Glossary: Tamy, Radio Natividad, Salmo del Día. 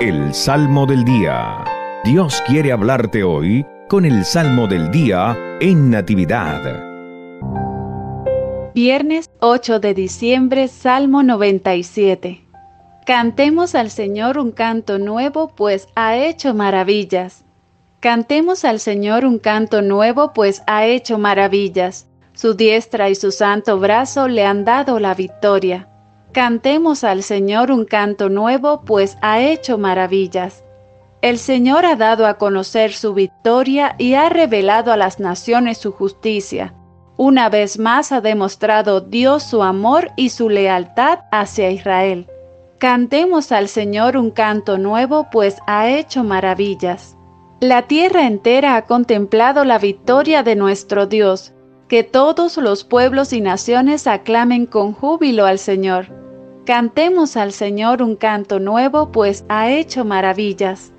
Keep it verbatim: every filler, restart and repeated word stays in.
El Salmo del Día. Dios quiere hablarte hoy con el Salmo del Día en Natividad. Viernes ocho de diciembre, Salmo noventa y siete. Cantemos al Señor un canto nuevo, pues ha hecho maravillas. Cantemos al Señor un canto nuevo, pues ha hecho maravillas. Su diestra y su santo brazo le han dado la victoria. Cantemos al Señor un canto nuevo, pues ha hecho maravillas. El Señor ha dado a conocer su victoria y ha revelado a las naciones su justicia. Una vez más ha demostrado Dios su amor y su lealtad hacia Israel. Cantemos al Señor un canto nuevo, pues ha hecho maravillas. La tierra entera ha contemplado la victoria de nuestro Dios. Que todos los pueblos y naciones aclamen con júbilo al Señor. Cantemos al Señor un canto nuevo, pues ha hecho maravillas.